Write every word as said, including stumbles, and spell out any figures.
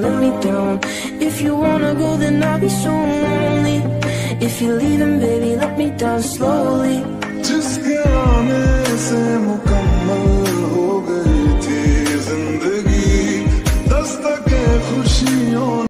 let me down. If you wanna go, then I'll be so lonely. If you're leaving, baby, let me down slowly.